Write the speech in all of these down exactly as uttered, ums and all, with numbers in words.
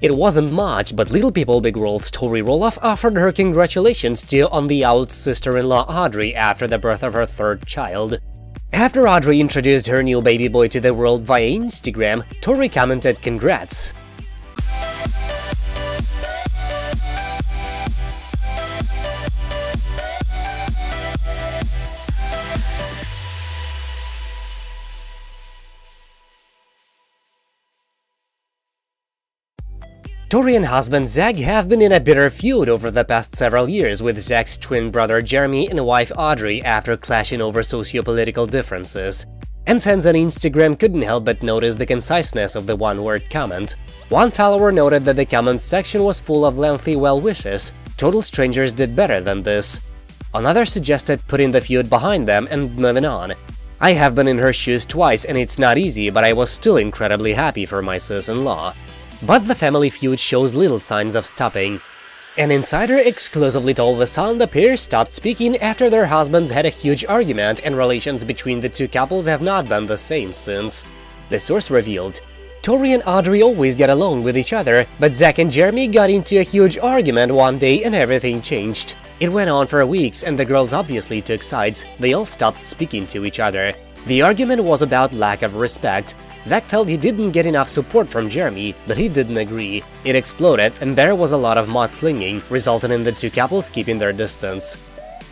It wasn't much, but Little People Big World's Tori Roloff offered her congratulations to on the out's sister-in-law Audrey after the birth of her third child. After Audrey introduced her new baby boy to the world via Instagram, Tori commented congrats. Tori and husband Zach have been in a bitter feud over the past several years, with Zach's twin brother Jeremy and wife Audrey after clashing over socio-political differences. And fans on Instagram couldn't help but notice the conciseness of the one-word comment. One follower noted that the comments section was full of lengthy well wishes. Total strangers did better than this. Another suggested putting the feud behind them and moving on. I have been in her shoes twice and it's not easy, but I was still incredibly happy for my sis-in-law. But the family feud shows little signs of stopping. An insider exclusively told The Sun the pair stopped speaking after their husbands had a huge argument, and relations between the two couples have not been the same since. The source revealed, Tori and Audrey always get along with each other, but Zach and Jeremy got into a huge argument one day and everything changed. It went on for weeks and the girls obviously took sides, they all stopped speaking to each other. The argument was about lack of respect. Zach felt he didn't get enough support from Jeremy, but he didn't agree. It exploded, and there was a lot of mudslinging, resulting in the two couples keeping their distance.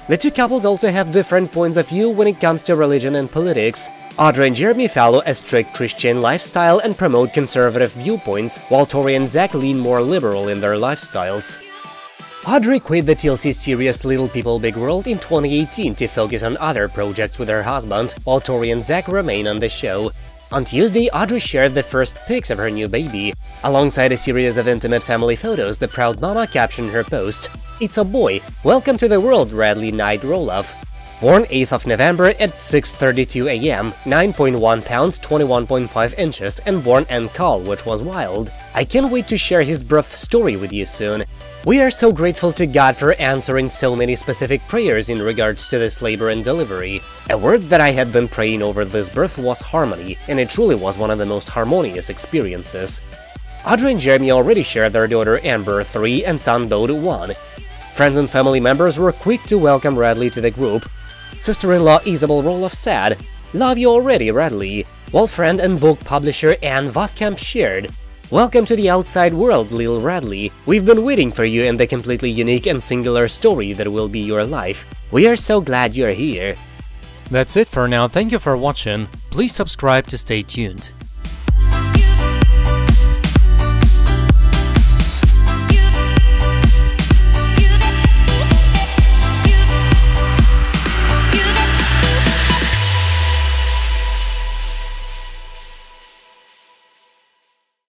The two couples also have different points of view when it comes to religion and politics. Audrey and Jeremy follow a strict Christian lifestyle and promote conservative viewpoints, while Tori and Zach lean more liberal in their lifestyles. Audrey quit the T L C series Little People Big World in twenty eighteen to focus on other projects with her husband, while Tori and Zach remain on the show. On Tuesday, Audrey shared the first pics of her new baby. Alongside a series of intimate family photos, the proud mama captioned her post, "It's a boy! Welcome to the world, Radley Night Roloff!" Born eighth of November at six thirty-two a m, nine point one pounds, twenty-one point five inches, and born Anne Call, which was wild. I can't wait to share his birth story with you soon. We are so grateful to God for answering so many specific prayers in regards to this labor and delivery. A word that I had been praying over this birth was harmony, and it truly was one of the most harmonious experiences. Audrey and Jeremy already shared their daughter Amber, three, and son Bode, one. Friends and family members were quick to welcome Radley to the group. Sister-in-law Isabel Roloff said, "Love you already, Radley," while friend and book publisher Anne Voskamp shared, "Welcome to the outside world, little Radley. We've been waiting for you and the completely unique and singular story that will be your life. We are so glad you're here." That's it for now. Thank you for watching. Please subscribe to stay tuned.